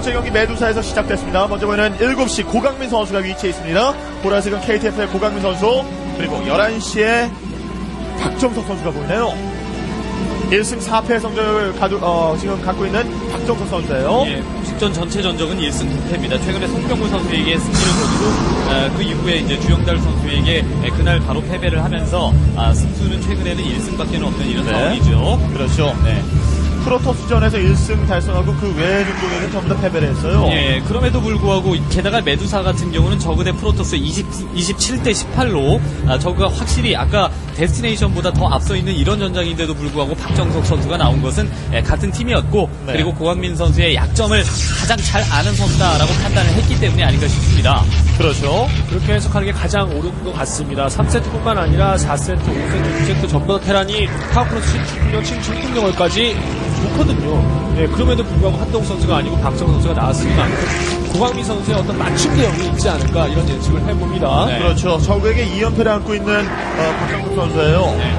번째 경기 메두사에서 시작됐습니다. 먼저 보이는 7시 고강민 선수가 위치해 있습니다. 보라색은 KTF의 고강민 선수, 그리고 11시에 박정석 선수가 보이네요. 1승 4패 성적을 지금 갖고 있는 박정석 선수예요. 예, 직전 전체 전적은 1승 9패입니다. 최근에 송병구 선수에게 승리를 거두고 그 이후에 이제 주영달 선수에게 그날 바로 패배를 하면서 승수는 최근에는 1승밖에 없는 이런 상황이죠. 그렇죠. 네. 프로토스전에서 1승 달성하고 그 외의 종족에는 전부 다 패배를 했어요. 예, 그럼에도 불구하고 게다가 메두사 같은 경우는 저그 대 프로토스 27대 18로 저그가 확실히 아까 데스티네이션보다 더 앞서 있는 이런 전장인데도 불구하고 박정석 선수가 나온 것은 같은 팀이었고, 네. 그리고 고강민 선수의 약점을 가장 잘 아는 선수다라고 판단을 했기 때문에 아닌가 싶습니다. 그렇죠. 그렇게 해석하는 게 가장 옳은 것 같습니다. 3세트뿐만 아니라 4세트, 5세트, 6세트 전부 다 테란이 파워프로 출격, 침투 경기까지 좋거든요. 네, 그럼에도 불구하고 한동욱 선수가 아니고 박정우 선수가 나왔으니까 고강민 선수의 어떤 맞춤 대응이 있지 않을까 이런 예측을 해봅니다. 네. 그렇죠. 저그에게 2연패를 안고 있는 박정우 선수예요. 네.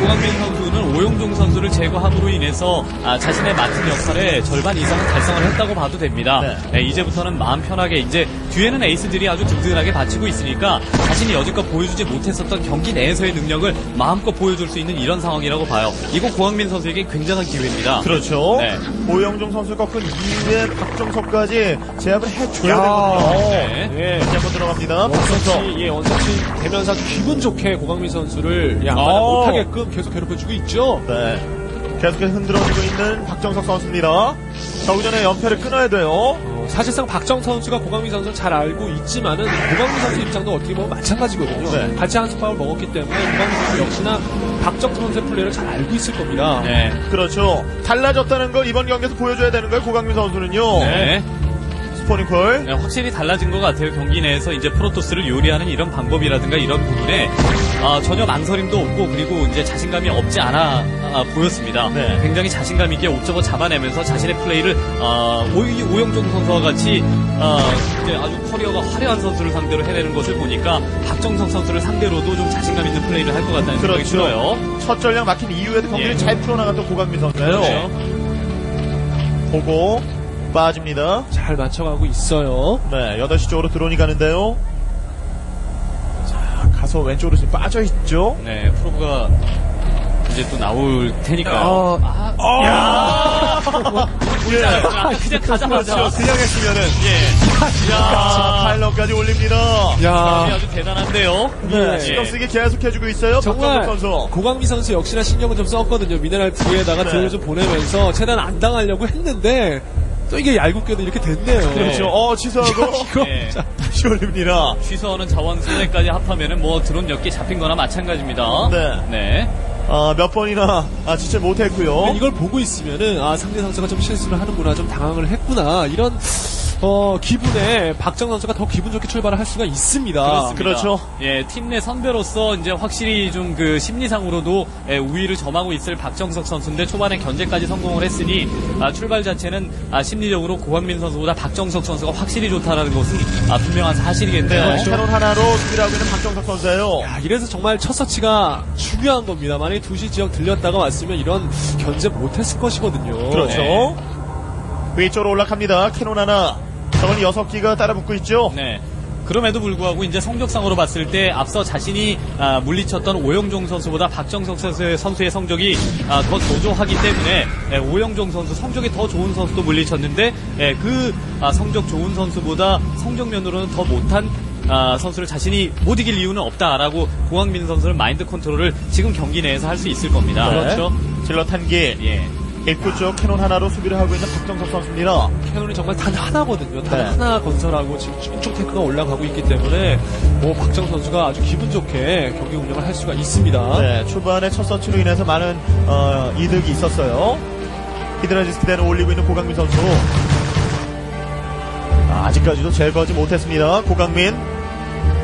고강민 선수는 오영종 선수를 제거함으로 인해서 자신의 맡은 역할의 절반 이상은 달성을 했다고 봐도 됩니다. 네. 네, 이제부터는 마음 편하게 이제 뒤에는 에이스들이 아주 든든하게 받치고 있으니까 자신이 여지껏 보여주지 못했었던 경기 내에서의 능력을 마음껏 보여줄 수 있는 이런 상황이라고 봐요. 이거 고강민 선수에게 굉장한 기회입니다. 그렇죠. 네. 오영종 선수 꺾은 이후에 박정석까지 제압을 해줘야 되거든요. 네. 네. 다시 한번 들어갑니다. 원서치 되면서 기분 좋게 고강민 선수를 양반을 못하게 계속 괴롭혀주고 있죠. 네, 계속해서 흔들어주고 있는 박정석 선수입니다. 저그전에 연패를 끊어야 돼요. 사실상 박정석 선수가 고강민 선수를 잘 알고 있지만은 고강민 선수 입장도 어떻게 보면 마찬가지거든요. 네. 같이 한스파을 먹었기 때문에 고강민 선수 역시나 박정석 선수의 플레이를 잘 알고 있을 겁니다. 네, 그렇죠. 달라졌다는 걸 이번 경기에서 보여줘야 되는 거예요. 고강민 선수는요. 네. 네, 확실히 달라진 것 같아요. 경기 내에서 이제 프로토스를 요리하는 이런 방법이라든가 이런 부분에 전혀 망설임도 없고, 그리고 이제 자신감이 없지 않아 보였습니다. 네. 굉장히 자신감 있게 옵저버 잡아내면서 자신의 플레이를 오영종 선수와 같이 이제 아주 커리어가 화려한 선수를 상대로 해내는 것을 보니까 박정석 선수를 상대로도 좀 자신감 있는 플레이를 할 것 같다는 생각이 들어요. 첫 전략 막힌 이후에도 경기를 잘 풀어나갔던 고강민 선수예요. 그렇죠. 보고 빠집니다. 잘 맞춰가고 있어요. 네, 8시 쪽으로 드론이 가는데요. 자, 가서 왼쪽으로 지금 빠져있죠. 네, 프로브가 이제 또 나올 테니까요. 그냥 가자마자. 그냥 했으면은. 예. 야, 파일럿까지 올립니다. 야, 아주 대단한데요. 네. 신경 쓰기 계속해주고 있어요. 정말 선수. 고강민 선수 역시나 신경을 좀 썼거든요. 미네랄 뒤에다가 드론을 좀 보내면서 최대한 안 당하려고 했는데. 또 이게 얄궂게도 이렇게 됐네요. 그렇죠. 취소하고. 네. 다시 올립니다. 취소하는 자원 손해까지 합하면은 뭐 드론 몇 개 잡힌 거나 마찬가지입니다. 네. 네. 몇 번이나, 진짜 못했고요. 이걸 보고 있으면은, 상대 선수가 좀 실수를 하는구나, 좀 당황을 했구나, 이런, 기분에 박정 선수가 더 기분 좋게 출발을 할 수가 있습니다. 그렇습니다. 그렇죠. 예, 팀 내 선배로서 이제 확실히 좀 그 심리상으로도 우위를 점하고 있을 박정석 선수인데 초반에 견제까지 성공을 했으니, 출발 자체는, 심리적으로 고강민 선수보다 박정석 선수가 확실히 좋다라는 것은, 분명한 사실이겠네요. 네, 캐논 하나로 승리하고 있는 박정석 선수예요. 야, 이래서 정말 첫 서치가 중요한 겁니다. 만약에 2시 지역 들렸다가 왔으면 이런 견제 못했을 것이거든요. 그렇죠. 네. 위쪽으로 올라갑니다. 캐논 하나. 저건 6기가 따라 붙고 있죠. 네. 그럼에도 불구하고 이제 성적상으로 봤을 때 앞서 자신이 물리쳤던 오영종 선수보다 박정석 선수의 성적이 더 조조하기 때문에 오영종 선수 성적이 더 좋은 선수도 물리쳤는데 그 성적 좋은 선수보다 성적면으로는 더 못한 선수를 자신이 못 이길 이유는 없다라고 고강민 선수는 마인드 컨트롤을 지금 경기 내에서 할 수 있을 겁니다. 네. 그렇죠. 질럿 한 개. 예. 입구 쪽 캐논 하나로 수비를 하고 있는 박정석 선수입니다. 캐논이 정말 단 하나거든요. 단 하나 건설하고 지금 쭉쭉 테크가 올라가고 있기 때문에 박정 선수가 아주 기분 좋게 경기 운영을 할 수가 있습니다. 네, 초반에 첫 서치로 인해서 많은 이득이 있었어요. 히드라지스트 대는 올리고 있는 고강민 선수. 아직까지도 제거하지 못했습니다. 고강민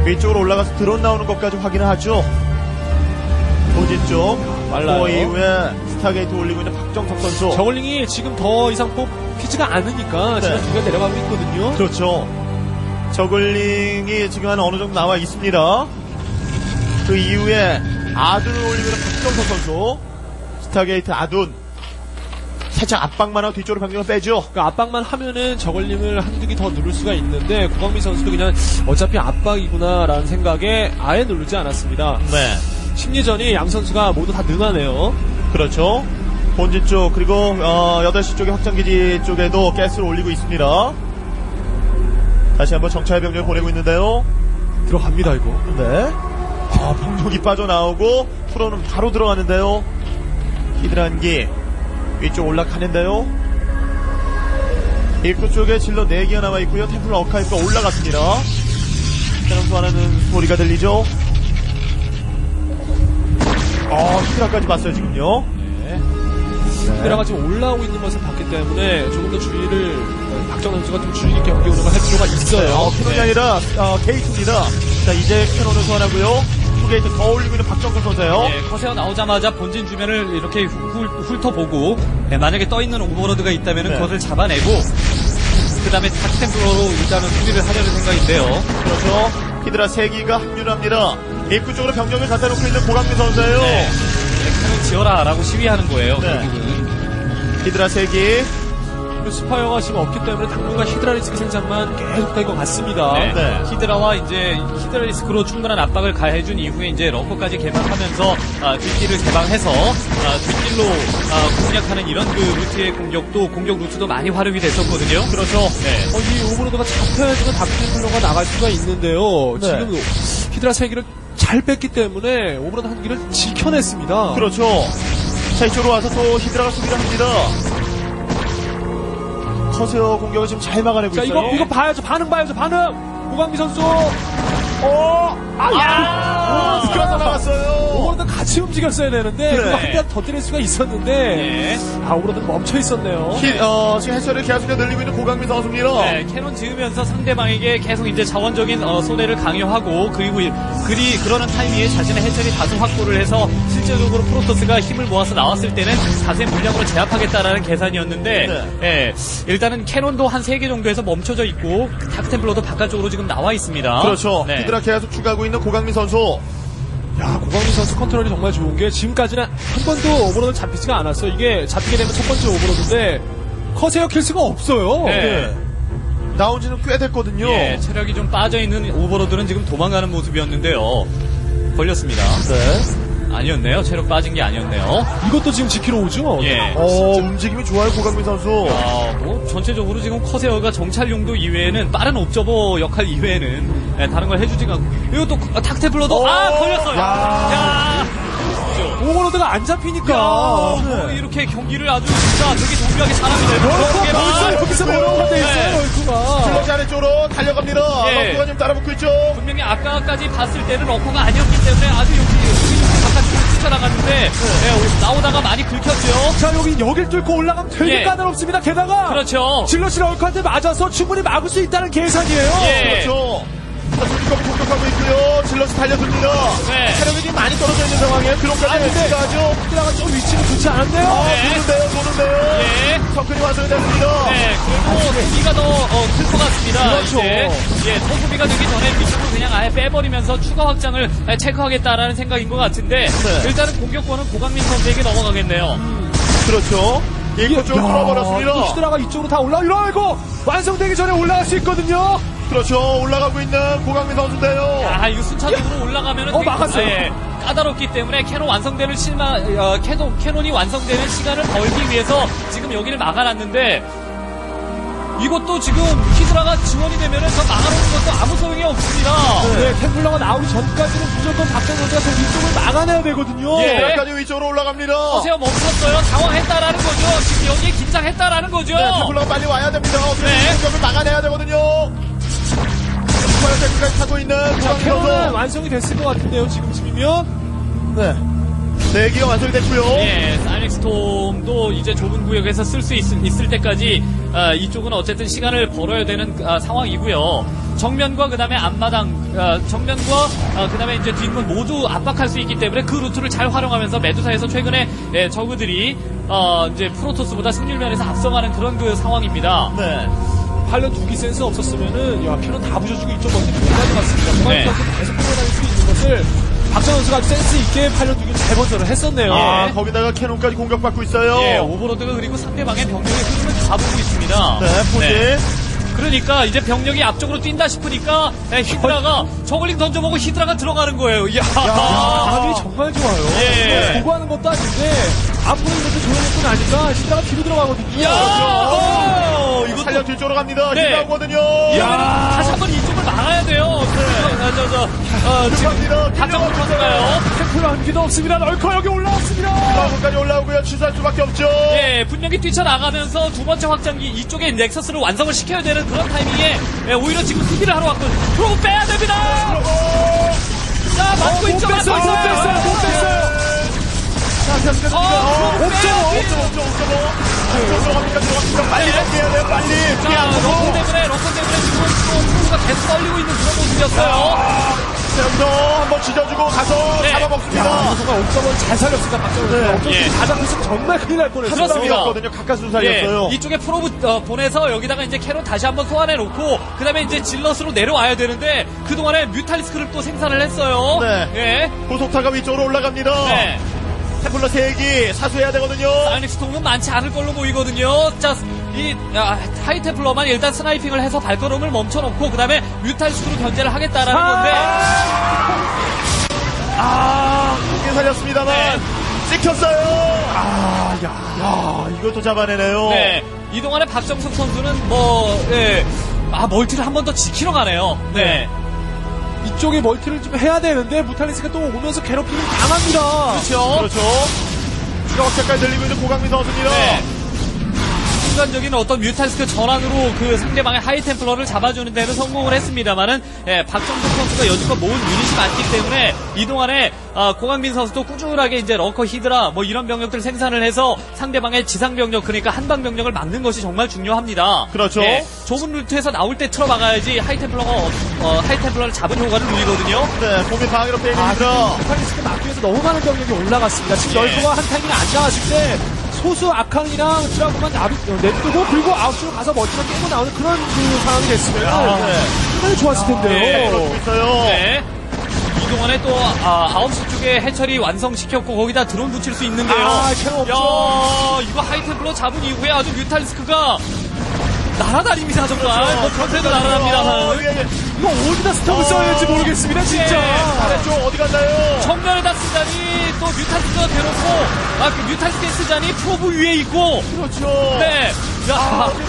위쪽으로 올라가서 드론 나오는 것까지 확인을 하죠. 도지 쪽 말라요. 이후에 스타게이트 올리고 있는 박정석 선수. 저글링이 지금 더 이상 뽑히지가 않으니까 지금 두개 내려가고 있거든요. 그렇죠. 저글링이 지금 한 어느 정도 나와 있습니다. 그 이후에 아둔을 올리고 있는 박정석 선수. 스타게이트 아둔. 살짝 압박만 하고 뒤쪽으로 병력을 빼죠. 그러니까 압박만 하면은 저걸림을 한두 개 더 누를 수가 있는데 고강민 선수도 그냥 어차피 압박이구나라는 생각에 아예 누르지 않았습니다. 네. 심리전이 양 선수가 모두 다 능하네요. 그렇죠. 본진 쪽 그리고 8시 쪽에 확장기지 쪽에도 가스를 올리고 있습니다. 다시 한번 정찰 병력을 보내고 있는데요. 들어갑니다 이거. 네. 아, 병력이 빠져나오고 프로는 바로 들어가는데요. 히드란기 위쪽 올라가는데요. 입구 쪽에 질러 4개가 남아있고요. 템플러 어카이프가 올라갔습니다. 사람 소환하는 소리가 들리죠. 히드라까지 봤어요 지금요. 네. 히드라가 지금 올라오고 있는 것을 봤기 때문에 조금 더 주의를 박정우 선수가 좀 주의 있게 옮겨오는 걸 할 필요가 있어요. 캐논이 아니라 게이트입니다. 자 이제 캐논을 소환하고요. 게이트 더 올리고 있는 박정우 선수예요. 네, 커세어 나오자마자 본진 주변을 이렇게 훑어보고 네, 만약에 떠있는 오버로드가 있다면 네. 그것을 잡아내고 그 다음에 닥템플러로 일단은 수비를 하려는 생각인데요. 그렇죠. 히드라 3기가 합류합니다. 입구 쪽으로 병력을 갖다 놓고 있는 고강민 선수예요. 네. 핵탄을 지어라 라고 시위하는 거예요. 네. 결국은. 히드라 3기. 스파이어가 지금 없기 때문에 당분간 히드라리스크 생산만 계속 될 것 같습니다. 네. 네. 히드라와 이제 히드라리스크로 충분한 압박을 가해준 이후에 이제 러커까지 개방하면서 뒷길을 개방해서 뒷길로 공략하는 이런 그 루트의 공격 루트도 많이 활용이 됐었거든요. 그렇죠. 네. 이 오브로드가 잡혀야지만 다크플로가 나갈 수가 있는데요. 네. 지금 히드라 세 기를 잘 뺐기 때문에 오브로드 한 기를 지켜냈습니다. 그렇죠. 자 이쪽으로 와서 또 히드라가 수비를 합니다. 커세어 공격을 지금 잘 막아내고 있어요. 이거 봐야죠. 반응. 고강민 선수. 스크라서 나갔어요. 오버로드 같이 움직였어야 되는데 그래. 한 대 더 때릴 수가 있었는데 네. 오버로드 멈춰 있었네요. 지금 해처를 계속 늘리고 있는 고강민 선수입니다. 네, 캐논 지으면서 상대방에게 계속 이제 자원적인 손해를 강요하고 그리고 그러는 타이밍에 자신의 해처리 다수 확보를 해서 실제적으로 프로토스가 힘을 모아서 나왔을 때는 자세 물량으로 제압하겠다라는 계산이었는데 네. 네, 일단은 캐논도 한 3개 정도에서 멈춰져 있고 다크템플러도 바깥쪽으로 지금 나와 있습니다. 그렇죠. 네. 히드라 계속 추가하고 있는 고강민 선수. 고강민 선수 컨트롤이 정말 좋은 게 지금까지는 한 번도 오버로드 잡히지가 않았어요. 이게 잡히게 되면 첫 번째 오버로드인데 커세어 킬 수가 없어요. 네. 나온 지는 꽤 됐거든요. 예, 체력이 좀 빠져있는 오버로드는 지금 도망가는 모습이었는데요. 걸렸습니다. 네. 아니었네요. 체력 빠진 게 아니었네요. 이것도 지금 지키러 오죠? 예. 움직임이 좋아요, 고강민 선수. 전체적으로 지금 커세어가 정찰 용도 이외에는 빠른 옵저버 역할 이외에는 네, 다른 걸 해주지가 않고 이것도 탁테플러도 걸렸어요. 오버로드가 안 잡히니까 네. 이렇게 경기를 아주 진짜 되게 정교하게 잘합니다. 럴커가 여기서 멀어가돼 있어요. 럴커가 슬러지 아래쪽으로 달려갑니다. 럴커가 좀 따라붙고 있죠. 분명히 아까까지 봤을 때는 럴커가 아니었기 때문에 아주 용기 바깥쪽으로 쫓아나갔는데 네, 나오다가 많이 긁혔죠. 자 여길 뚫고 올라가면 되게 까다롭습니다. 게다가 그렇죠. 질럿이 럴커한테 맞아서 충분히 막을 수 있다는 계산이에요. 그렇죠. 조직검이 공격하고 있고요. 질럿이 달려듭니다. 체력이 네. 많이 떨어져 있는 상황이에요. 그런까지 해치가죠. 히드라가 좀 위치가 좋지 않은데요. 도는데요. 네. 접근이 완성이 됐습니다. 네. 그리고 소비가 더 클 것 같습니다. 그렇죠. 소비가 되기 전에 미션을 그냥 아예 빼버리면서 추가 확장을 체크하겠다라는 생각인 것 같은데 네. 일단은 공격권은 고강민 선수에게 넘어가겠네요. 그렇죠. 이거 좀 뚫어버렸습니다. 히드라가 이쪽으로 다 이러고 완성되기 전에 올라갈 수 있거든요. 그렇죠. 올라가고 있는 고강민 선수인데요. 이거 순차적으로 올라가면은 막았어요. 까다롭기 때문에 캐논이 완성되는 시간을 벌기 위해서 지금 여기를 막아놨는데 이것도 지금 히드라가 지원이 되면은 저 막아놓는 것도 아무 소용이 없습니다. 네, 템플러가 나오기 전까지는 무조건 박정우 선수가 저 위쪽을 막아내야 되거든요. 여기까지 위쪽으로 올라갑니다. 커세어 멈췄어요. 당황했다라는 거죠. 지금 여기에 긴장했다라는 거죠. 네, 템플러가 빨리 와야 됩니다. 점을 막아내야 되거든요. 스파이어테크까지 타고 있는 캐논은 완성이 됐을 것 같은데요. 지금쯤이면 네 개가 완성이 됐고요. 사이렉스톰도 이제 좁은 구역에서 쓸 수 있을 때까지 이쪽은 어쨌든 시간을 벌어야 되는 상황이고요. 정면과 그다음에 앞마당 그다음에 이제 뒷문 모두 압박할 수 있기 때문에 그 루트를 잘 활용하면서 메두사에서 최근에 저그들이 이제 프로토스보다 승률 면에서 앞서가는 그런 그 상황입니다. 네. 관련 두기 센스 없었으면은 캐논 다 부셔주고 이쪽 먼저 못 가져갔습니다. 고강민 선수 계속 끌어다닐 수 있는 것을 박정우 선수가 센스 있게 팔려두기를 잘 번전을 했었네요. 아, 예. 거기다가 캐논까지 공격받고 있어요. 예, 오버로드가 그리고 상대방의 병력의 흐름을 잡고 있습니다. 네, 포지. 네. 그러니까 이제 병력이 앞쪽으로 뛴다 싶으니까 히드라가 저글링 던져보고 히드라가 들어가는 거예요. 이야, 감이 정말 좋아요. 예. 보고하는 것도 아닌데 앞으로 이렇게 조용히 아니까 히드라가 뒤로 들어가거든요. 야, 이거 살려 뒤쪽으로 갑니다. 히드라거든요. 야, 다시 한번 이쪽을 막아야 돼요. 지금 박정우 선수가요. 태클 한기도 없습니다. 널커 여기 올라왔습니다. 까지 올라오고요. 취소할 수밖에 없죠. 예, 분명히 뛰쳐나가면서 두 번째 확장기 이쪽에 넥서스를 완성을 시켜야 되는 그런 타이밍에 오히려 지금 수비를 하러 왔거든요. 그러고 빼야 됩니다. 자, 맞고 있죠. 못 뺐어요. 옵점 빨리 피해야 돼요. 러커 때문에 지금 프로가 계속 떨리고 있는 그런 모습이었어요. 여기서 한번 지져주고 가서 잡아먹습니다. 선수가 옵점을 잘 살렸습니다. 박정우 가장 우승 정말 큰일 날 뻔했어요. 그렇습니다. 가까스로 살렸어요. 예. 이쪽에 프로브 보내서 여기다가 이제 캐논 다시 한번 소환해놓고 그 다음에 이제 질럿으로 내려와야 되는데 그동안에 뮤탈리스크를 또 생산을 했어요. 네. 예. 고속타가 위쪽으로 올라갑니다. 네. 템플러 3기 사수해야 되거든요. 사이닉스 통은 많지 않을 걸로 보이거든요. 자, 이 하이 템플러만 일단 스나이핑을 해서 발걸음을 멈춰놓고 그 다음에 뮤탈스로 견제를 하겠다라는 건데 크게 살렸습니다만 찍혔어요. 이것도 잡아내네요. 네, 이 동안에 박정석 선수는 멀티를 한 번 더 지키러 가네요. 네. 이쪽에 멀티를 좀 해야 되는데 무탈리스가 또 오면서 괴롭힘을 당합니다. 그렇죠. 지금 어깨까지 들리고 있는 고강민 선수입니다. 네. 순간적인 어떤 뮤탈리스크 전환으로 그 상대방의 하이템플러를 잡아주는 데는 성공을 했습니다만은 박정석 선수가 여지껏 모은 유닛이 많기 때문에 이 동안에 고강민 선수도 꾸준하게 이제 러커 히드라 뭐 이런 병력들 생산을 해서 상대방의 지상 병력 그러니까 한방 병력을 막는 것이 정말 중요합니다. 그렇죠. 네, 좁은 루트에서 나올 때 틀어막아야지 하이템플러를 잡은 효과를 누리거든요. 네, 공이 방해로 빼입니다. 뮤탈리스크 막기 위해서 너무 많은 병력이 올라갔습니다. 지금 열거가 한 타이밍 안 나왔을 때. 소수 아캉이랑 드라군만 냅두고 그리고 아웃으로 가서 멋지게 깨고 나오는 그런 그 상황이 됐으면 상당히 좋았을 텐데요. 네. 이동안에 또 아홉시 쪽에 해철이 완성시켰고 거기다 드론 붙일 수 있는데요. 이거 하이템플러 잡은 이후에 아주 뮤탈리스크가 날아다닙니다. 정말. 전세도 날아갑니다. 이거 어디다 스톱을 써야 할지 모르겠습니다. 진짜. 아래쪽 어디 갔나요? 정면에다 쓰자니 또 뮤탈스가 대놓고 그 뮤탈스에 쓰자니 프로브 위에 있고. 그렇죠. 네. 지금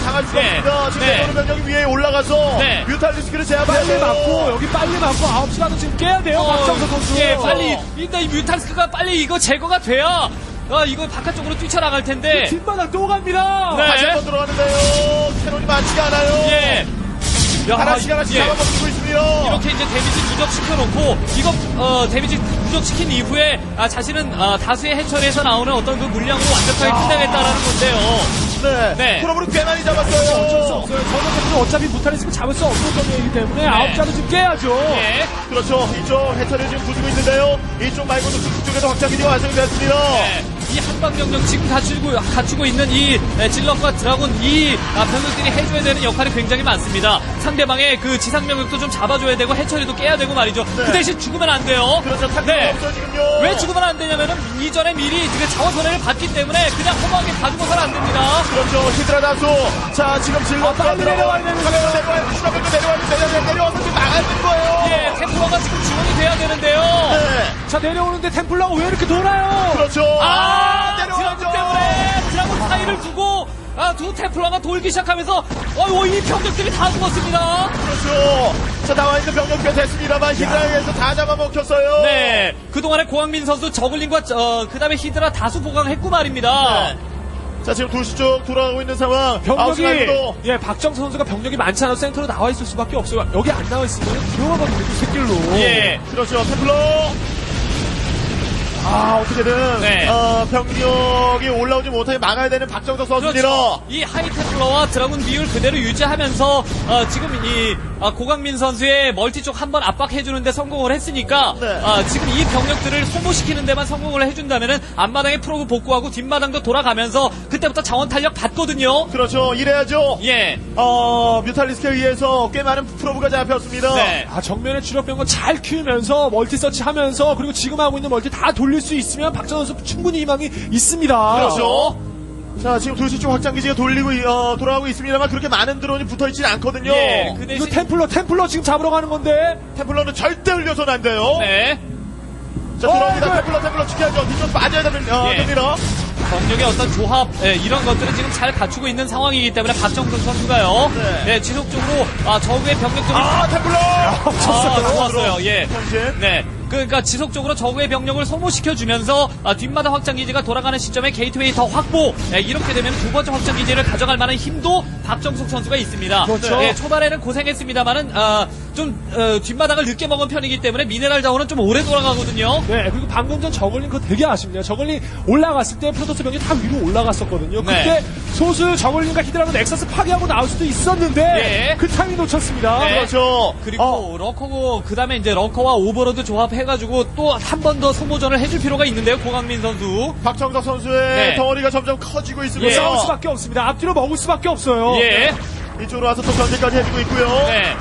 당할 수가 없습니다. 지금 대놓은 병력이 위에 올라가서 뮤탈리스크를 제압하고 빨리 맞고 9시라도 지금 깨야 돼요. 박정석 선수. 예, 빨리 일단 이 뮤탈스크가 빨리 이거 제거가 돼야 이거 바깥쪽으로 뛰쳐나갈 텐데. 뒷바닥 또 갑니다. 다시 한번 들어가는데요. 캐논이 많지가 않아요. 하나씩 잡아먹고 있습니다. 이렇게 이제 데미지 누적시켜놓고 이거 데미지 누적시킨 이후에 자신은 다수의 해처리에서 나오는 어떤 그 물량으로 완벽하게 끝내겠다라는 건데요. 네. 프로브를 꽤 많이 잡았어요. 어쩔 수 없어요. 저는 어차피 무탈리스크를 잡을 수 없는 점이기 때문에 아홉자는 지금 깨야죠. 네. 그렇죠. 이쪽 해처리를 지금 부수고 있는데요. 이쪽 말고도 그쪽에도 확장기지가 완성됐습니다. 네. 이 한방 병력 지금 갖추고 있는 이 질럿과 드라군 이 병력들이 해줘야 되는 역할이 굉장히 많습니다. 상대방의 그 지상 병력도 좀 잡아줘야 되고 해처리도 깨야 되고 말이죠. 그 대신 죽으면 안 돼요. 그렇죠. 없죠, 지금요. 왜 죽으면 안 되냐면은 이전에 미리 자원 손해를 봤기 때문에 그냥 허무하게 봐주고서는 안 됩니다. 그렇죠. 히드라 다수. 자, 지금 질럿 빨리 내려와서 지금 막아낸 거예요. 예, 템플러가 지금 지원이 돼야 되는데요. 네. 자, 내려오는데 템플러가 왜 이렇게 돌아요? 그렇죠. 드라군 때문에 드라군 사이를 두고 두 템플러가 돌기 시작하면서 이 병력들이 다 죽었습니다. 그렇죠. 자, 나와있는 병력이 됐습니다만 히드라에서 다 잡아먹혔어요. 네. 그동안에 고강민 선수 저글링과 그 다음에 히드라 다수 보강했고 말입니다. 네. 자, 지금 2시 쪽 돌아가고 있는 상황. 박정석 선수가 병력이 많지 않아서 센터로 나와있을 수밖에 없어요. 여기 안 나와있으면 들어가면 되죠. 새끼로. 예. 그렇죠. 템플러. 어떻게든 병력이 올라오지 못하게 막아야 되는 박정석 선수입니다. 그렇죠. 이 하이템플러와 드라군 비율 그대로 유지하면서 지금 이 고강민 선수의 멀티 쪽 한번 압박해주는데 성공을 했으니까 네. 지금 이 병력들을 소모시키는 데만 성공을 해준다면은 앞마당에 프로브 복구하고 뒷마당도 돌아가면서 그때부터 자원 탄력 받거든요. 그렇죠. 이래야죠. 예. 뮤탈리스크에 의해서 꽤 많은 프로브가 잡혔습니다. 네. 정면에 주력병을 잘 키우면서 멀티 서치하면서 그리고 지금 하고 있는 멀티 다 돌릴 수 있으면 박정우 선수 충분히 희망이 있습니다. 그렇죠. 자, 지금 도시 쪽 확장기지가 돌아가고 있습니다만 그렇게 많은 드론이 붙어있진 않거든요. 예, 그 대신... 이거 템플러 지금 잡으러 가는 건데 템플러는 절대 흘려서는 안 돼요. 네. 자, 들어옵니다. 템플러 지켜야죠. 뒤쪽 빠져야 됩니다. 병력의 어떤 조합, 이런 것들은 지금 잘 갖추고 있는 상황이기 때문에 박정석 선수가요. 네. 지속적으로 저그의 병력들을 템플러! 쳤어요. 예. 네. 그러니까 지속적으로 적의 병력을 소모시켜주면서 뒷마당 확장기지가 돌아가는 시점에 게이트웨이 더 확보, 이렇게 되면 두 번째 확장기지를 가져갈 만한 힘도 박정석 선수가 있습니다. 그렇죠. 예, 초반에는 고생했습니다만은 뒷마당을 늦게 먹은 편이기 때문에 미네랄 자원은 좀 오래 돌아가거든요. 네, 그리고 방금 전 저글링 그거 되게 아쉽네요. 저글링 올라갔을 때 프로토스 병이 다 위로 올라갔었거든요. 그때 네. 소수 저글링과 히드라는 넥서스 파괴하고 나올 수도 있었는데 예. 그 타이밍 놓쳤습니다. 네. 그렇죠. 그리고 러커고 그다음에 이제 러커와 오버로드 조합 해가지고 또 한 번 더 소모전을 해줄 필요가 있는데요. 고강민 선수, 박정석 선수의 네. 덩어리가 점점 커지고 있습니다. 예. 싸울 수밖에 없습니다. 앞뒤로 먹을 수밖에 없어요. 예. 이쪽으로 와서 또 견제까지 해주고 있고요. 네.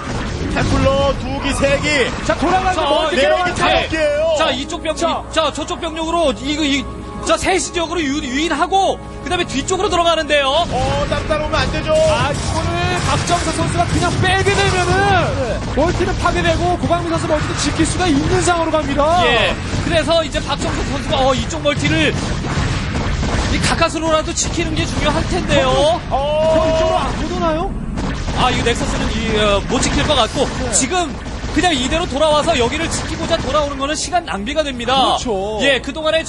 템플러 2기, 3기. 자, 돌아가서 멀티 내려가는 작업이에요. 자, 이쪽 병력, 자, 저쪽 병력으로 자, 셋이 지역으로 유인하고 그다음에 뒤쪽으로 들어가는데요. 따로 오면 안 되죠. 이거를 박정석 선수가 그냥 빼게 되면은 네. 멀티는 파괴되고 고강민 선수 멀티도 지킬 수가 있는 상황으로 갑니다. 예. 그래서 이제 박정석 선수가 이쪽 멀티를 가까스로라도 지키는 게 중요할 텐데요. 저 이쪽으로 안 오나요? 이거 넥서스는 못 지킬 것 같고 네. 지금. 그냥 이대로 돌아와서 여기를 지키고자 돌아오는 거는 시간 낭비가 됩니다. 그렇죠. 예, 그동안에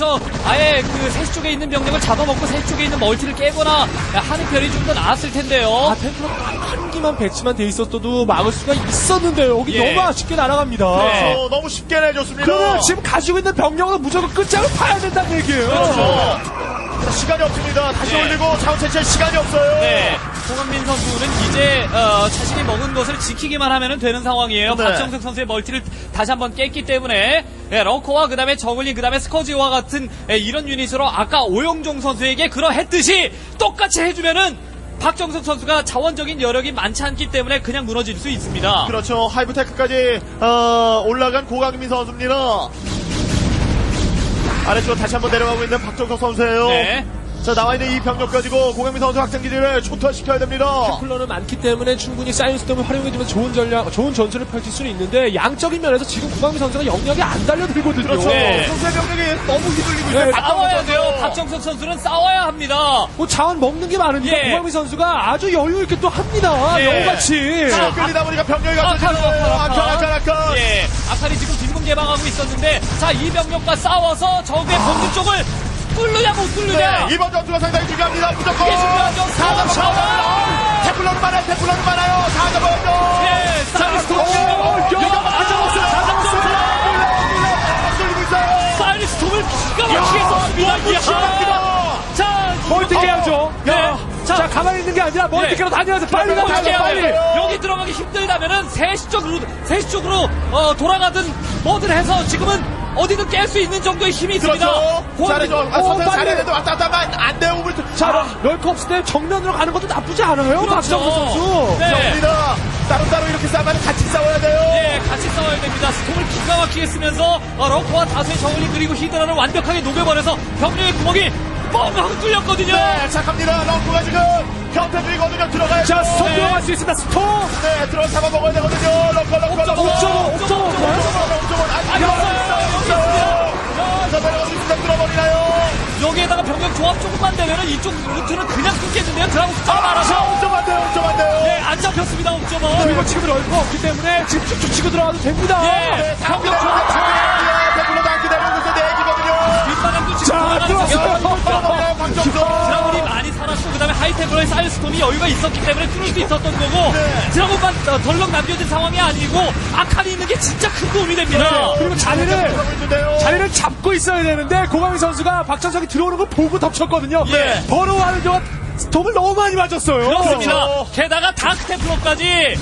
아예 그 셋 쪽에 있는 병력을 잡아먹고 셋 쪽에 있는 멀티를 깨거나 하는 별이 좀 더 나았을 텐데요. 템플러 한 기만 배치만 돼 있었어도 막을 수가 있었는데 여기 예. 너무 아쉽게 날아갑니다. 네. 너무 쉽게 내줬습니다. 그럼 지금 가지고 있는 병력을 무조건 끝장을 파야 된다는 얘기예요. 그렇죠. 자, 시간이 없습니다. 다시 예. 올리고 자원 채취할 시간이 없어요. 네. 고강민 선수는 이제 자신이 먹은 것을 지키기만 하면 되는 상황이에요. 네. 박정석 선수의 멀티를 다시 한번 깼기 때문에 러커와 그다음에 저글링 그다음에 스커지와 같은 이런 유닛으로 아까 오영종 선수에게 그러했듯이 똑같이 해주면은 박정석 선수가 자원적인 여력이 많지 않기 때문에 그냥 무너질 수 있습니다. 그렇죠. 하이브테크까지 올라간 고강민 선수입니다. 아래쪽으로 다시 한번 내려가고 있는 박정석 선수예요. 네. 자, 나와있는 이 병력 가지고 고강민 선수 확장기지를 초토화시켜야 됩니다. 템플러는 많기 때문에 충분히 사이언 스톰을 활용해주면 좋은 전술을 펼칠 수는 있는데 양적인 면에서 지금 고강민 선수가 영역이 안 달려들거든요. 그렇죠. 네. 선수의 병력이 너무 휘둘리고 있어요. 네. 싸워야 돼요. 박정석 선수는 싸워야 합니다. 자원 먹는 게 많으니까 예. 고강민 선수가 아주 여유있게 또 합니다. 예. 영웅같이. 끌리다 보니까 병력이 없어지잖아요. 아칼. 예. 아칼이 지금 빈군 개방하고 있었는데 자, 이 병력과 싸워서 적의 본진 쪽을 뚫느냐 못 뚫느냐. 네, 이번 전투가 상당히 중요합니다. 무조건 이게 중요하죠. 4점 샤워. 태플러는 많아요 4점 벌죠. 예, 사이리스톰 기가 막혔어요. 4점 샤워 돌리고 있어요. 사이리스톰을 기가 막히게 썼습니다. 자, 멀티 깨야죠. 자, 가만히 있는 게 아니라 멀티 깨러 다녀야죠. 빨리. 여기 들어가기 힘들다면은 세시 쪽으로 돌아가든 뭐든 해서 지금은 어디든 깰 수 있는 정도의 힘이 있습니다. 잘해줘. 잘해도 왔다갔다 안 돼요. 자, 럴컵스 때 정면으로 가는 것도 나쁘지 않아요. 박정우 선수. 네. 따로따로 이렇게 싸우면 같이 싸워야 돼요. 네, 같이 싸워야 됩니다. 스톰을 기가 막히게 쓰면서 러커와 다수의 저울링 그리고 히드라를 완벽하게 녹여버려서 병력의 구멍이 뻥 하고 뚫렸거든요. 네, 착합니다. 러커가 지금 현태 중이거든요. 들어가야죠. 자, 스톰 네. 들어갈 수 있습니다. 스톰. 네, 들어 잡아먹어야 되거든요. 러커. 여기에다가 병력 조합 조금만 되면은 이쪽 루트는 그냥 끊겠는데요. 드라군 숫자가 많아서. 5점 안 돼요. 네, 안 잡혔습니다. 5점은. 그리고 지금 럴커 없기 때문에 지금 쭉쭉 치고 들어가도 됩니다. 네, 병력 조합 잘해야 대부분 다 기다리면서 내기거든요. 뒷바닥도 지금 들어가면서 드라군이 많이 살았고 그다음에 하이템플러의 사이언스톰이 여유가 있었기 때문에 뚫을 수 있었던 거고 드라군만 덜렁 남겨진 상황이 아니고 아칼이 있는 게 진짜 큰 도움이 됩니다. 그리고 자리를 잡고 있어야 되는데 고강민 선수가 박정석이 들어오는 거 보고 덮쳤거든요. 예. 번호하는 동안 스톱을 너무 많이 맞았어요. 그렇습니다. 그렇죠. 게다가 다크테플러까지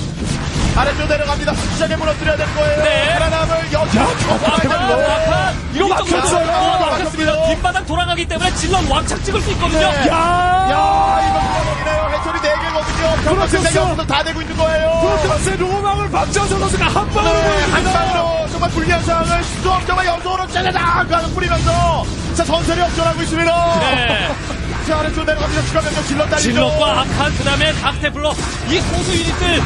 아래쪽 내려갑니다. 수직하게 무너뜨려야 될 거예요. 네. 하나남을 여자. 아, 이거 막혔어요. 뒷바닥 돌아가기 때문에 질런 왕창 찍을 수 있거든요. 네. 야, 이거 무너지네요. 해철이 4개거든요. 경박생 4개도 다 되고 있는 거예요. 프로토스의 로망을 박정석 선수가 한 방으로 보여줍니다. 정말 불리한 상황을 수업 정말 연속으로 짜자잔 가득 뿌리면서 자 전설이 역전하고 있습니다. 네. 아래쪽 내려갑니다. 추가 병력 질럿 달리죠. 질럿과 악한 그다음에 닥테블러 이 소수 유닛들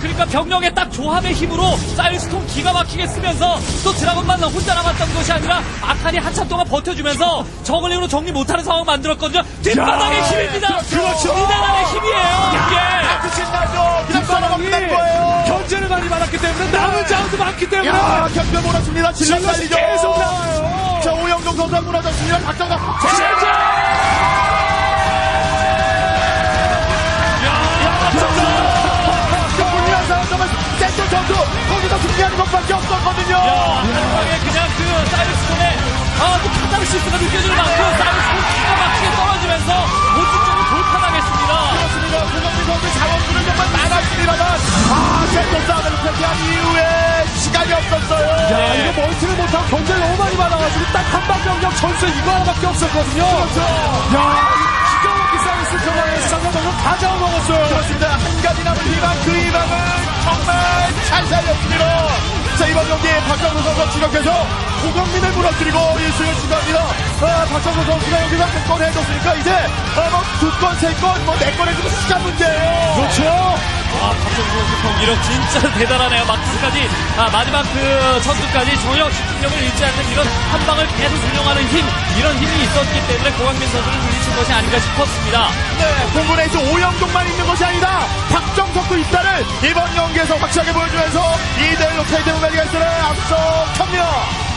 그러니까 병력의 딱 조합의 힘으로 사이스톰 기가 막히게 쓰면서 또 드라곤만 혼자 남았던 것이 아니라 악한이 한참 동안 버텨주면서 저글링으로 정리 못하는 상황 만들었거든요. 뒷바닥의 힘입니다. 그렇죠. 뒷바닥의 힘이에요. 이게 끝이나죠. 뒷바닥 없는 거예요. 견제를 많이 받았기 때문에 남은 자원도 많기 때문에 견제 몰았습니다. 질럿 달리죠. 계속 나와요. 자 오영종 선수가 무너졌습니다. 박정석 센터 전투 거기서 승리하는 것밖에 없었거든요. 한방에 그냥 그 사이버스톤에 또 카타르시스가 느껴질 만큼 사이버스톤 기가 막히게 떨어지면서 본진적으로 돌파당했습니다. 그렇습니다. 고강민 선수의 자원수는 정말 많았습니다만 센터 싸움을 패기한 이후에 시간이 없었어요. 야, 이거 멀티를 못하고 견제를 너무 많이 받아가지고 딱 한방 병력 전수 이거 하나밖에 없었거든요. 그렇죠. 야. 사이언스 전화에 상관없는 다 잡아먹었어요. 그렇습니다. 한 가지 남은 희망, 그 희망은 정말 잘 살렸습니다. 자, 이번 경기에 박정우 선수가 추격해서 고강민을 무너뜨리고 1승을 추가합니다. 박정우 선수가 여기서 한 건 해줬으니까 이제 두 건, 세 건, 네 건 해주고 시간 문제예요. 그렇죠. 와, 박정우 선수 경기력 진짜 대단하네요. 막투까지 마지막 그 첫투까지 전혀 집중력을 잃지 않는 이런 한 방을 계속 운영하는 힘, 이런 힘이 있었기 때문에 고강민 선수를 물리친 것이 아닌가 싶었습니다. 네, 공군에서 오영종만 있는 것이 아니다. 박정석도 있다를 이번 경기에서 확실하게 보여주면서 2대1로 KT로 가져갈 수는 앞서 큽니다.